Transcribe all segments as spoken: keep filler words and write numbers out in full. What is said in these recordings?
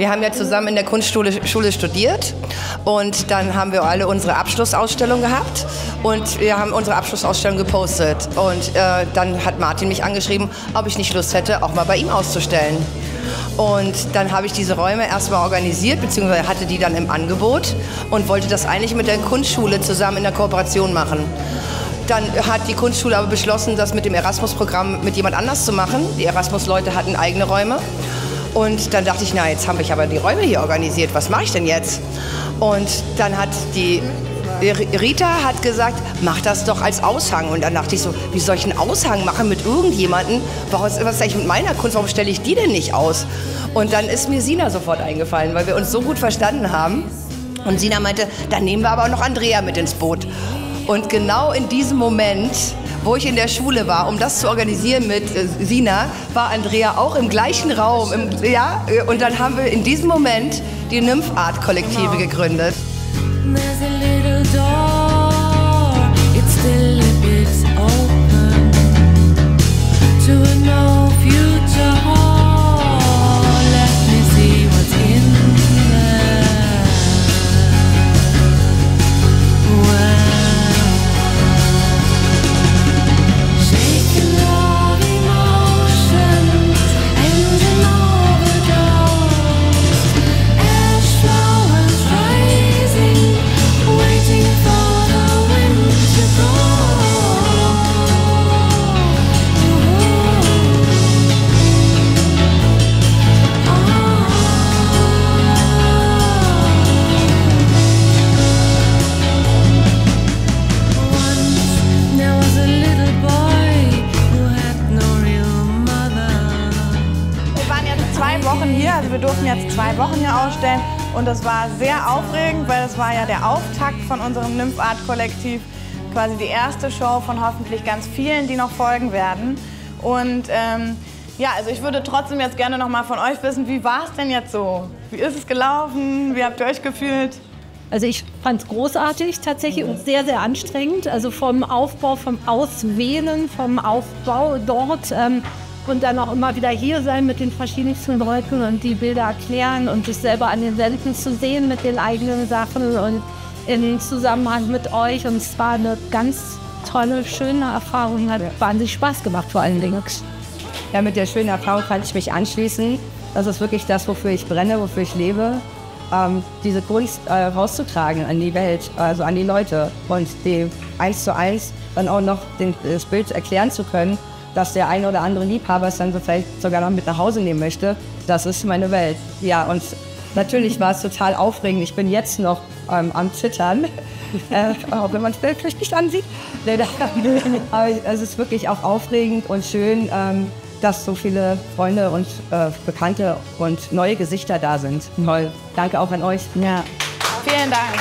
Wir haben ja zusammen in der Kunstschule Schule studiert und dann haben wir alle unsere Abschlussausstellung gehabt und wir haben unsere Abschlussausstellung gepostet. Und äh, dann hat Martin mich angeschrieben, ob ich nicht Lust hätte, auch mal bei ihm auszustellen. Und dann habe ich diese Räume erstmal organisiert, beziehungsweise hatte die dann im Angebot und wollte das eigentlich mit der Kunstschule zusammen in der Kooperation machen. Dann hat die Kunstschule aber beschlossen, das mit dem Erasmus-Programm mit jemand anders zu machen. Die Erasmus-Leute hatten eigene Räume. Und dann dachte ich, na, jetzt habe ich aber die Räume hier organisiert, was mache ich denn jetzt? Und dann hat die Rita hat gesagt, mach das doch als Aushang. Und dann dachte ich so, wie soll ich einen Aushang machen mit irgendjemandem? Was ist eigentlich mit meiner Kunst, warum stelle ich die denn nicht aus? Und dann ist mir Sina sofort eingefallen, weil wir uns so gut verstanden haben. Und Sina meinte, dann nehmen wir aber auch noch Andrea mit ins Boot. Und genau in diesem Moment, wo ich in der Schule war, um das zu organisieren mit Sina, war Andrea auch im gleichen Raum. Im, ja, und dann haben wir in diesem Moment die NYMPHArt-Kollektive gegründet. Also wir durften jetzt zwei Wochen hier ausstellen und das war sehr aufregend, weil das war ja der Auftakt von unserem NYMPHArt-Kollektiv, quasi die erste Show von hoffentlich ganz vielen, die noch folgen werden. Und ähm, ja, also ich würde trotzdem jetzt gerne noch mal von euch wissen, wie war es denn jetzt so? Wie ist es gelaufen? Wie habt ihr euch gefühlt? Also ich fand es großartig tatsächlich und sehr, sehr anstrengend. Also vom Aufbau, vom Auswählen, vom Aufbau dort. Ähm, Und dann auch immer wieder hier sein mit den verschiedensten Leuten und die Bilder erklären und sich selber an den Wänden zu sehen mit den eigenen Sachen und in Zusammenhang mit euch. Und es war eine ganz tolle, schöne Erfahrung, hat wahnsinnig Spaß gemacht vor allen Dingen. Ja, mit der schönen Erfahrung kann ich mich anschließen. Das ist wirklich das, wofür ich brenne, wofür ich lebe. Ähm, diese Kunst äh, rauszutragen an die Welt, also an die Leute und die eins zu eins dann auch noch den, das Bild erklären zu können, dass der ein oder andere Liebhaber es dann so vielleicht sogar noch mit nach Hause nehmen möchte. Das ist meine Welt. Ja, und natürlich war es total aufregend. Ich bin jetzt noch ähm, am Zittern, äh, auch wenn man es vielleicht nicht ansieht. Aber es ist wirklich auch aufregend und schön, ähm, dass so viele Freunde und äh, Bekannte und neue Gesichter da sind. Toll. Danke auch an euch. Ja. Vielen Dank.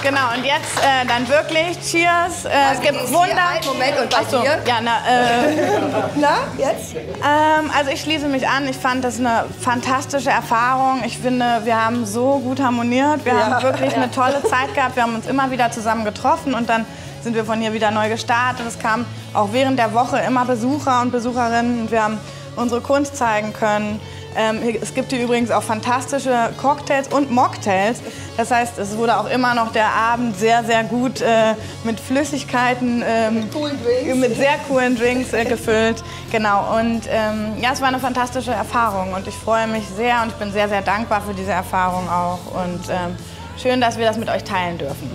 Genau, und jetzt äh, dann wirklich Cheers. Äh, es gibt Wunder. Einen Moment, und bei so, dir? Ja, na, äh, na jetzt? Ähm, also ich schließe mich an. Ich fand das eine fantastische Erfahrung. Ich finde, wir haben so gut harmoniert. Wir ja. haben wirklich ja. eine tolle Zeit gehabt. Wir haben uns immer wieder zusammen getroffen und dann sind wir von hier wieder neu gestartet. Es kamen auch während der Woche immer Besucher und Besucherinnen und wir haben unsere Kunst zeigen können. Ähm, es gibt hier übrigens auch fantastische Cocktails und Mocktails. Das heißt, es wurde auch immer noch der Abend sehr, sehr gut äh, mit Flüssigkeiten, ähm, mit, coolen Drinks. mit sehr coolen Drinks äh, gefüllt. Genau. Und ähm, ja, es war eine fantastische Erfahrung und ich freue mich sehr und ich bin sehr, sehr dankbar für diese Erfahrung auch. Und ähm, schön, dass wir das mit euch teilen dürfen.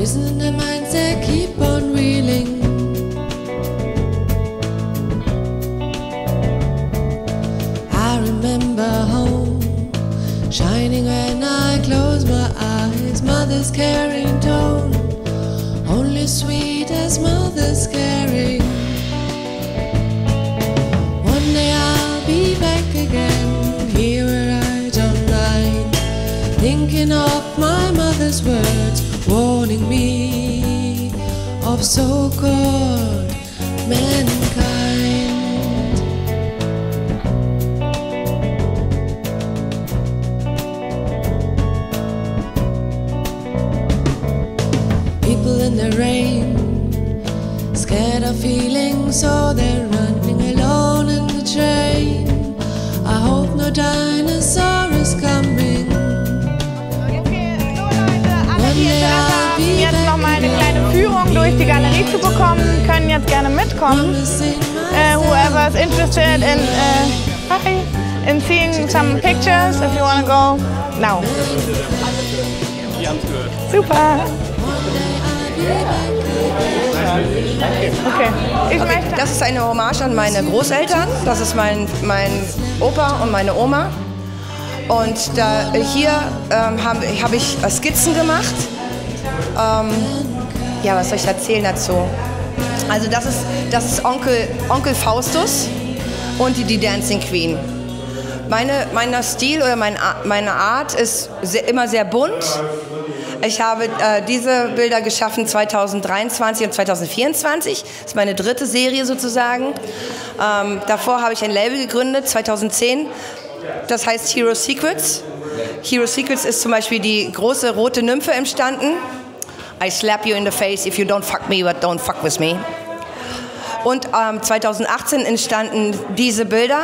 Prisoner minds that keep on reeling. I remember home shining when I close my eyes. Mother's caring tone, only sweet as mother's caring. One day I'll be back again, here where I don't like, thinking of my mother's words, warning me. of so-called mankind. People in the rain, scared of feeling, so they're running alone in the train. I hope no dinosaur is coming. Jetzt nochmal eine kleine Führung durch die Galerie zu bekommen, können jetzt gerne mitkommen. Uh, whoever is interested in, uh, in seeing some pictures, if you want to go, now. Super. Okay. Ich okay. Das ist eine Hommage an meine Großeltern. Das ist mein, mein Opa und meine Oma. Und da, hier ähm, habe hab ich Skizzen gemacht. Ähm, ja, was soll ich erzählen dazu? Also das ist, das ist Onkel, Onkel Faustus und die, die Dancing Queen. Meine, mein Stil oder mein, meine Art ist sehr, immer sehr bunt. Ich habe äh, diese Bilder geschaffen zweitausenddreiundzwanzig und zweitausendvierundzwanzig. Das ist meine dritte Serie sozusagen. Ähm, davor habe ich ein Label gegründet, zweitausendzehn. Das heißt Hero Secrets. Hero Secrets ist zum Beispiel die große rote Nymphe entstanden. I slap you in the face if you don't fuck me, but don't fuck with me. Und ähm, zweitausendachtzehn entstanden diese Bilder.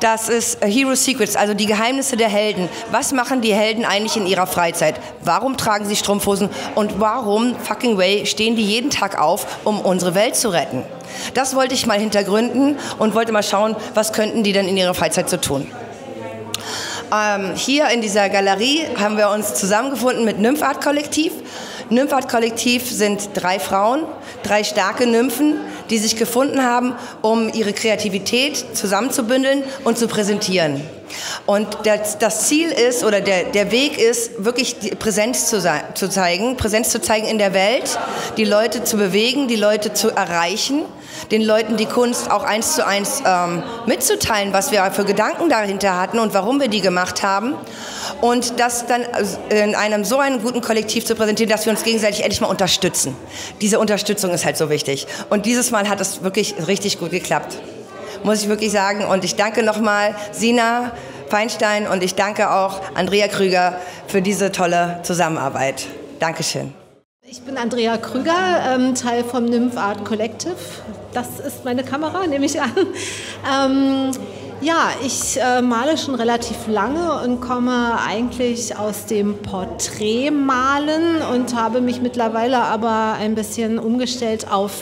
Das ist Hero Secrets, also die Geheimnisse der Helden. Was machen die Helden eigentlich in ihrer Freizeit? Warum tragen sie Strumpfhosen? Und warum, fucking way, stehen die jeden Tag auf, um unsere Welt zu retten? Das wollte ich mal hintergründen und wollte mal schauen, was könnten die denn in ihrer Freizeit so tun. Ähm, hier in dieser Galerie haben wir uns zusammengefunden mit NYMPHArt Kollektiv. NYMPHArt Kollektiv sind drei Frauen, drei starke Nymphen, die sich gefunden haben, um ihre Kreativität zusammenzubündeln und zu präsentieren. Und das, das Ziel ist, oder der, der Weg ist, wirklich Präsenz zu, zu zeigen, Präsenz zu zeigen in der Welt, die Leute zu bewegen, die Leute zu erreichen, den Leuten die Kunst auch eins zu eins ähm, mitzuteilen, was wir für Gedanken dahinter hatten und warum wir die gemacht haben. Und das dann in einem so einen guten Kollektiv zu präsentieren, dass wir uns gegenseitig endlich mal unterstützen. Diese Unterstützung ist halt so wichtig. Und dieses Mal hat es wirklich richtig gut geklappt. Muss ich wirklich sagen. Und ich danke nochmal Sinaida Feinstein und ich danke auch Andrea Krüger für diese tolle Zusammenarbeit. Dankeschön. Ich bin Andrea Krüger, ähm, Teil vom NYMPHArt Collective. Das ist meine Kamera, nehme ich an. Ähm, ja, ich äh, male schon relativ lange und komme eigentlich aus dem Porträtmalen und habe mich mittlerweile aber ein bisschen umgestellt auf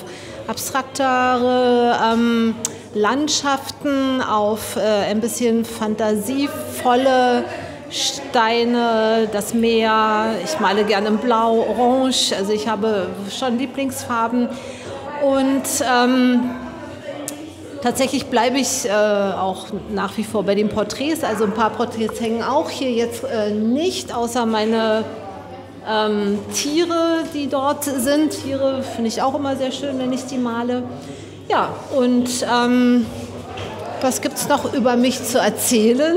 abstraktere ähm, Landschaften, auf äh, ein bisschen fantasievolle Steine, das Meer. Ich male gerne in Blau, Orange, also ich habe schon Lieblingsfarben. Und ähm, tatsächlich bleibe ich äh, auch nach wie vor bei den Porträts. Also ein paar Porträts hängen auch hier jetzt äh, nicht, außer meine ähm, Tiere, die dort sind. Tiere finde ich auch immer sehr schön, wenn ich die male. Ja, und ähm, was gibt es noch über mich zu erzählen?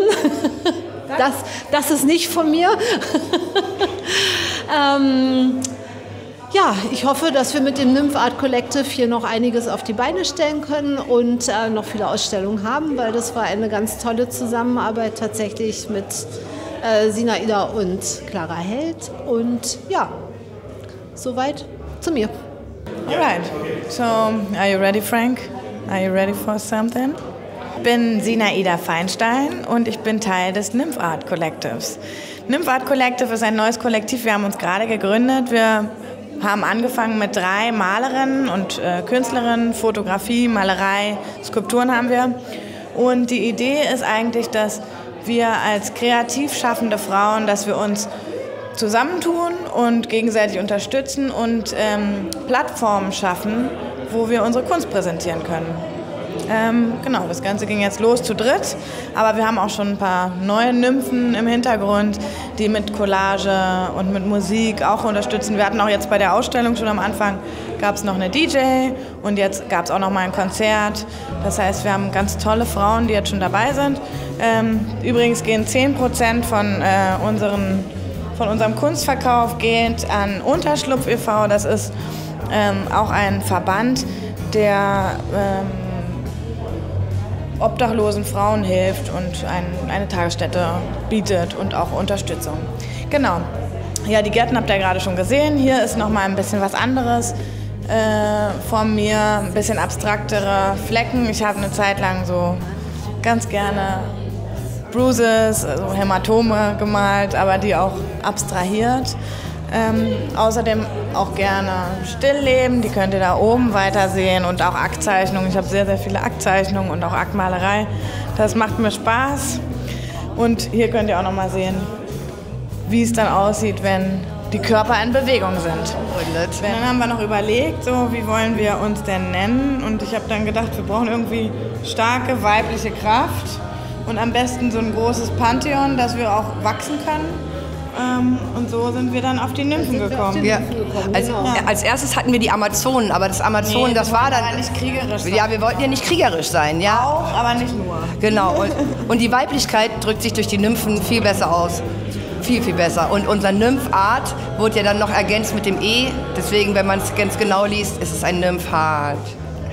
Das, das ist nicht von mir. ähm, ja, ich hoffe, dass wir mit dem NYMPHArt Collective hier noch einiges auf die Beine stellen können und äh, noch viele Ausstellungen haben, weil das war eine ganz tolle Zusammenarbeit tatsächlich mit äh, Sinaida und Clara Held. Und ja, soweit zu mir. All right. So, are you ready, Frank? Are you ready for something? Ich bin Sinaida Feinstein und ich bin Teil des NYMPHArt Collectives. NYMPHArt Collective ist ein neues Kollektiv. Wir haben uns gerade gegründet. Wir haben angefangen mit drei Malerinnen und äh, Künstlerinnen, Fotografie, Malerei, Skulpturen haben wir. Und die Idee ist eigentlich, dass wir als kreativ schaffende Frauen, dass wir uns zusammentun und gegenseitig unterstützen und ähm, Plattformen schaffen, wo wir unsere Kunst präsentieren können. Ähm, genau, das Ganze ging jetzt los zu dritt, aber wir haben auch schon ein paar neue Nymphen im Hintergrund, die mit Collage und mit Musik auch unterstützen. Wir hatten auch jetzt bei der Ausstellung schon am Anfang, gab es noch eine D J und jetzt gab es auch noch mal ein Konzert. Das heißt, wir haben ganz tolle Frauen, die jetzt schon dabei sind. Ähm, übrigens gehen zehn Prozent von äh, unseren Von unserem Kunstverkauf geht an Unterschlupf e V Das ist ähm, auch ein Verband, der ähm, obdachlosen Frauen hilft und ein, eine Tagesstätte bietet und auch Unterstützung. Genau. Ja, die Gärten habt ihr gerade schon gesehen. Hier ist noch mal ein bisschen was anderes äh, von mir, ein bisschen abstraktere Flecken. Ich habe eine Zeit lang so ganz gerne Bruises, also Hämatome gemalt, aber die auch abstrahiert. Ähm, außerdem auch gerne Stillleben, die könnt ihr da oben weiter sehen, und auch Aktzeichnungen. Ich habe sehr, sehr viele Aktzeichnungen und auch Aktmalerei. Das macht mir Spaß. Und hier könnt ihr auch noch mal sehen, wie es dann aussieht, wenn die Körper in Bewegung sind. Und dann haben wir noch überlegt, so, wie wollen wir uns denn nennen? Und ich habe dann gedacht, wir brauchen irgendwie starke weibliche Kraft und am besten so ein großes Pantheon, dass wir auch wachsen können. Ähm, und so sind wir dann auf die Nymphen gekommen. Ja. Als, ja. als erstes hatten wir die Amazonen, aber das Amazonen, nee, das war dann... Ja, nicht kriegerisch sein. Ja, wir wollten ja nicht kriegerisch sein. Ja. Auch, aber nicht nur. Genau. Und, und die Weiblichkeit drückt sich durch die Nymphen viel besser aus. Viel, viel besser. Und unser NYMPHart wurde ja dann noch ergänzt mit dem E. Deswegen, wenn man es ganz genau liest, ist es ein NYMPHart.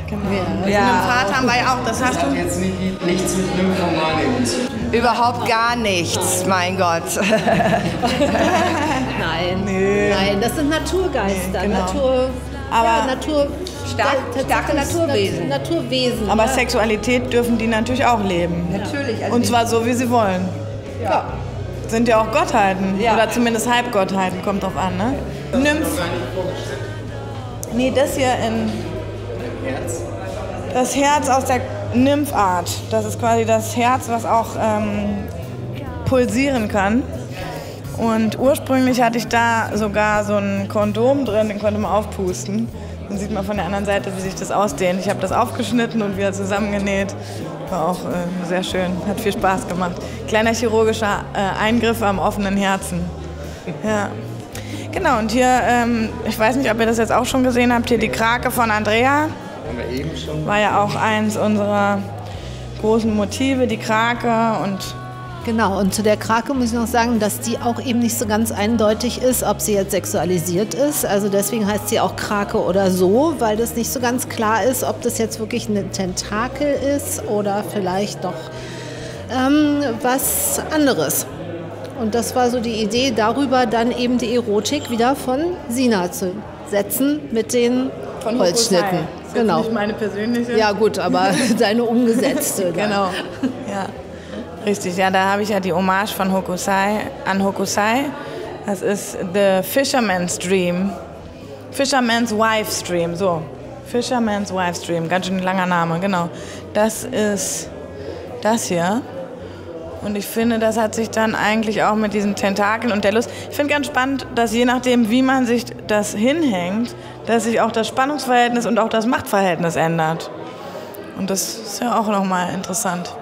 Genau. Ja. Ja. NYMPHart haben wir ja auch. Das, das hast hat du jetzt nicht, nichts mit Nymphomanen zu tun. Überhaupt gar nichts, mein Gott. Nein, nee. Nein, das sind Naturgeister, nee, genau. Natur, aber ja, Natur, stark, starke Naturwesen. Naturwesen. Aber ja. Sexualität dürfen die natürlich auch leben. Ja. Natürlich. Also und zwar so, wie sie wollen. Ja. Ja. Sind ja auch Gottheiten, ja. Oder zumindest Halbgottheiten, kommt drauf an, ne? Nymph. Nee, das hier in... Herz. Das Herz aus der... NYMPHart, das ist quasi das Herz, was auch ähm, pulsieren kann. Und ursprünglich hatte ich da sogar so ein Kondom drin, den konnte man aufpusten. Dann sieht man von der anderen Seite, wie sich das ausdehnt. Ich habe das aufgeschnitten und wieder zusammengenäht. War auch äh, sehr schön, hat viel Spaß gemacht. Kleiner chirurgischer äh, Eingriff am offenen Herzen. Ja. Genau, und hier, ähm, ich weiß nicht, ob ihr das jetzt auch schon gesehen habt, hier die Krake von Andrea. War ja auch eins unserer großen Motive, die Krake. Und genau, und zu der Krake muss ich noch sagen, dass die auch eben nicht so ganz eindeutig ist, ob sie jetzt sexualisiert ist. Also deswegen heißt sie auch Krake oder so, weil das nicht so ganz klar ist, ob das jetzt wirklich ein Tentakel ist oder vielleicht doch ähm, was anderes. Und das war so die Idee, darüber dann eben die Erotik wieder von Sina zu setzen mit den von Holzschnitten. Hokusai. Das ist genau. Nicht meine persönliche. Ja gut, aber deine umgesetzte. Genau. Ja. Richtig, ja, da habe ich ja die Hommage von Hokusai an Hokusai. Das ist The Fisherman's Dream. Fisherman's Wife's Dream, so. Fisherman's Wife's Dream, ganz schön langer Name, genau. Das ist das hier. Und ich finde, das hat sich dann eigentlich auch mit diesen Tentakeln und der Lust... Ich finde ganz spannend, dass je nachdem, wie man sich das hinhängt, dass sich auch das Spannungsverhältnis und auch das Machtverhältnis ändert. Und das ist ja auch nochmal interessant.